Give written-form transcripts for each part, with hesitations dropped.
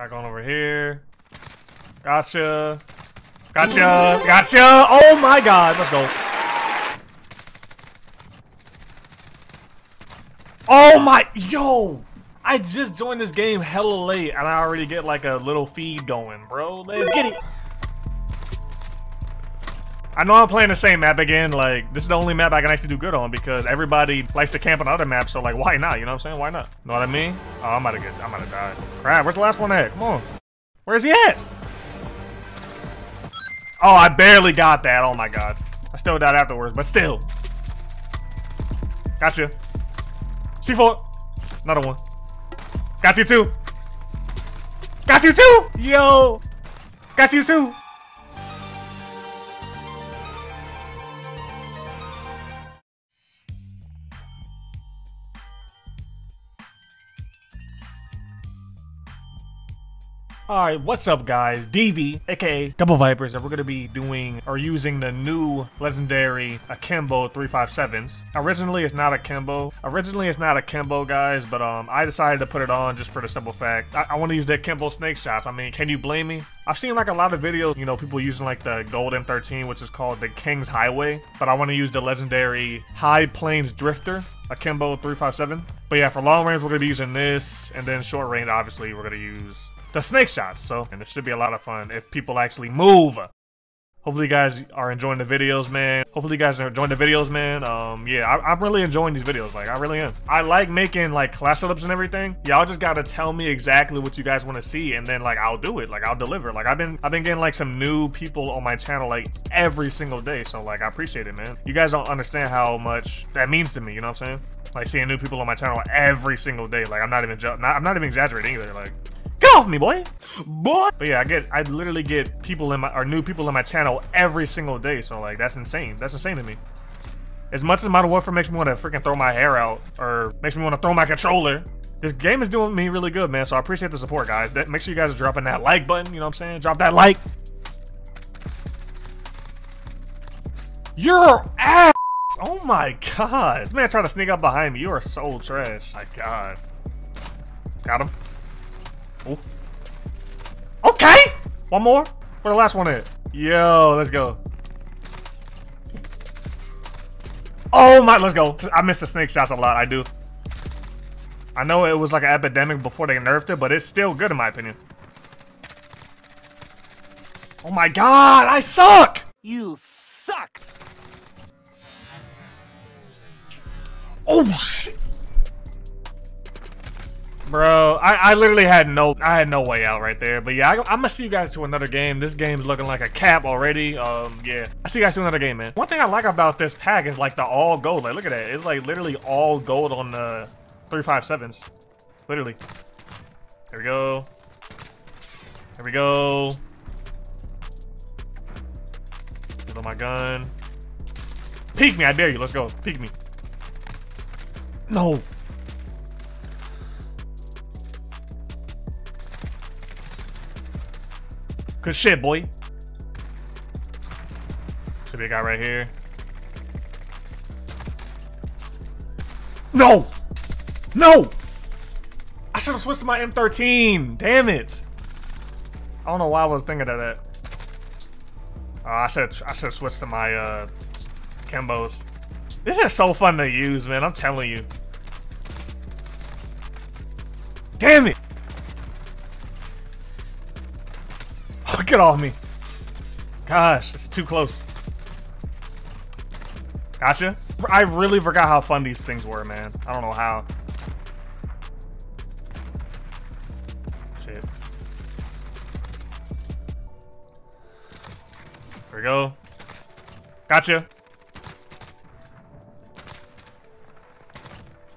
Back on over here. Gotcha. Gotcha. Gotcha. Oh my god. Let's go. Oh my. Yo. I just joined this game hella late and I already get like a little feed going, bro. Let's get it. I know I'm playing the same map again. Like, this is the only map I can actually do good on because everybody likes to camp on other maps. So, like, why not? You know what I'm saying? Why not? Know what I mean? Oh, I'm about to die. Crap, where's the last one at? Come on. Where's he at? Oh, I barely got that. Oh, my God. I still died afterwards, but still. Gotcha. C4. Another one. Got you, too. Got you, too. Yo. Got you, too. Alright, what's up guys, DV, aka Doublevipers, and we're gonna be doing or using the new legendary Akimbo 357s. Originally it's not Akimbo. Guys, but I decided to put it on just for the simple fact I wanna use the Akimbo snake shots. I mean, can you blame me? I've seen like a lot of videos, you know, people using like the gold M13, which is called the King's Highway, but I want to use the legendary High Plains Drifter, Akimbo 357. But yeah, for long range, we're going to be using this, and then short range, obviously, we're going to use the snake shots. So, and this should be a lot of fun if people actually move. Hopefully you guys are enjoying the videos, man. Yeah, I'm really enjoying these videos. Like, I really am. I like making, like, class setups and everything. Y'all just gotta tell me exactly what you guys want to see, and then, like, I'll do it. Like, I'll deliver. Like, I've been getting, like, some new people on my channel, like, every single day. So, like, I appreciate it, man. You guys don't understand how much that means to me, you know what I'm saying? Like, seeing new people on my channel every single day. Like, I'm not even exaggerating either. Like, get off me, boy! Boy! But yeah, I literally get people in my, or new people in my channel every single day, so like, that's insane. That's insane to me. As much as Modern Warfare makes me want to freaking throw my hair out, or makes me want to throw my controller, this game is doing me really good, man, so I appreciate the support, guys. Make sure you guys are dropping that like button, you know what I'm saying? Drop that like! Your ass! Oh my god! This man trying to sneak up behind me, you are so trash. My god. Got him. Ooh. Okay, one more. Where the last one at? Yo, let's go. Oh my, let's go. I miss the snake shots a lot. I do. I know it was like an epidemic before they nerfed it, but it's still good in my opinion. Oh my god, I suck. You suck. Oh shit. Bro, I literally had no way out right there. But yeah, I'm gonna see you guys to another game. This game's looking like a cap already. Yeah, I'll see you guys to another game, man. One thing I like about this pack is like the all gold. Like, look at that. It's like literally all gold on the 357s. Literally. There we go. There we go. Get on my gun. Peek me, I dare you. Let's go. Peek me. No. Good shit, boy. Should be a guy right here. No! No! I should have switched to my M13. Damn it. I don't know why I was thinking of that. I should have switched to my Akimbos. This is so fun to use, man. I'm telling you. Damn it. Get off me. Gosh, it's too close. Gotcha. I really forgot how fun these things were, man. I don't know how. Shit. There we go. Gotcha.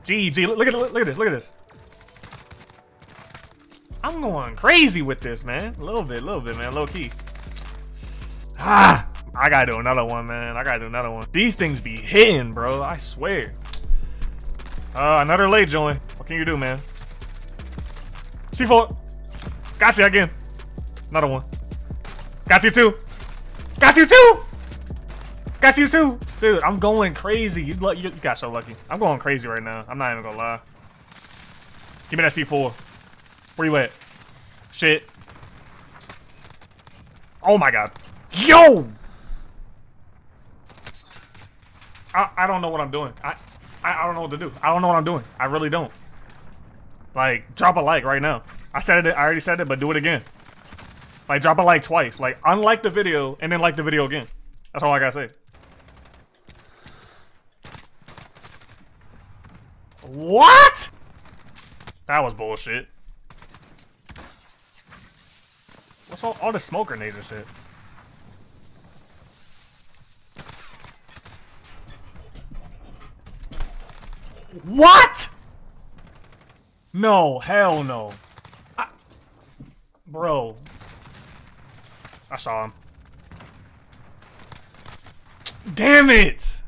GG. Look at this. I'm going crazy with this, man. A little bit, man. Low key. Ah! I gotta do another one, man. These things be hitting, bro. I swear. Another late join. What can you do, man? C4. Got you again. Another one. Got you too. Got you too. Got you too. Dude, I'm going crazy. You got so lucky. I'm going crazy right now. I'm not even gonna lie. Give me that C4. Where you at? Shit. Oh my god. Yo! I don't know what I'm doing. I don't know what to do. I don't know what I'm doing. I really don't. Like, drop a like right now. I said it, I already said it, but do it again. Like, drop a like twice. Like, unlike the video, and then like the video again. That's all I gotta say. What? That was bullshit. What's all the smoke grenades and shit? What? No, hell no. Bro. I saw him. Damn it!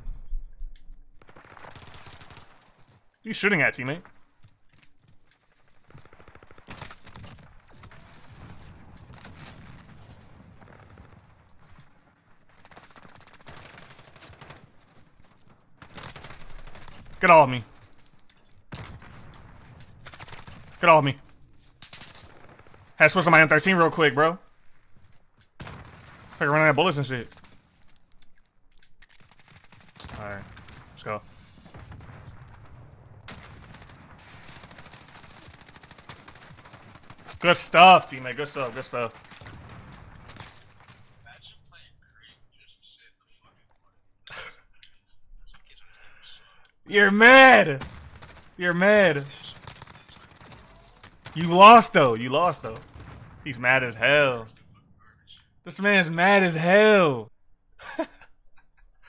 You shooting at, teammate? Get off me. Get off me. Had to switch to my M13 real quick, bro. Fucking running out of bullets and shit. Alright, let's go. Good stuff, teammate. Good stuff, good stuff. You're mad! You're mad. You lost, though. You lost, though. He's mad as hell. This man's mad as hell.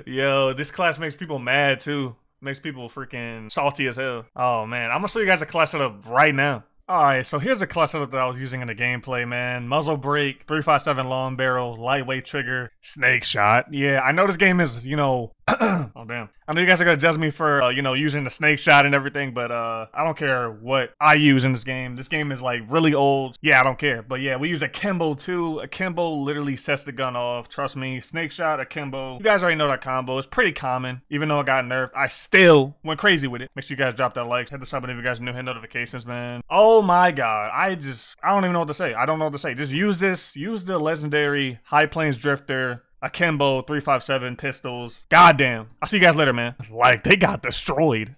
Yo, this class makes people mad, too. Makes people freaking salty as hell. Oh, man. I'm gonna show you guys a class setup right now. Alright, so here's a class setup that I was using in the gameplay, man. Muzzle brake, 357 long barrel, lightweight trigger, snake shot. Yeah, I know this game is, you know... oh, damn. I know you guys are gonna judge me for, you know, using the snake shot and everything, but, I don't care what I use in this game. This game is, like, really old. Yeah, I don't care. But, yeah, we use Akimbo, too. Akimbo literally sets the gun off. Trust me. Snake shot, Akimbo. You guys already know that combo. It's pretty common. Even though it got nerfed, I still went crazy with it. Make sure you guys drop that like. Hit the sub button if you guys are new. Hit notifications, man. Oh, my God. I don't even know what to say. I don't know what to say. Just use this. Use the legendary High Plains Drifter. Akimbo, 357 pistols. Goddamn. I'll see you guys later, man. Like, they got destroyed.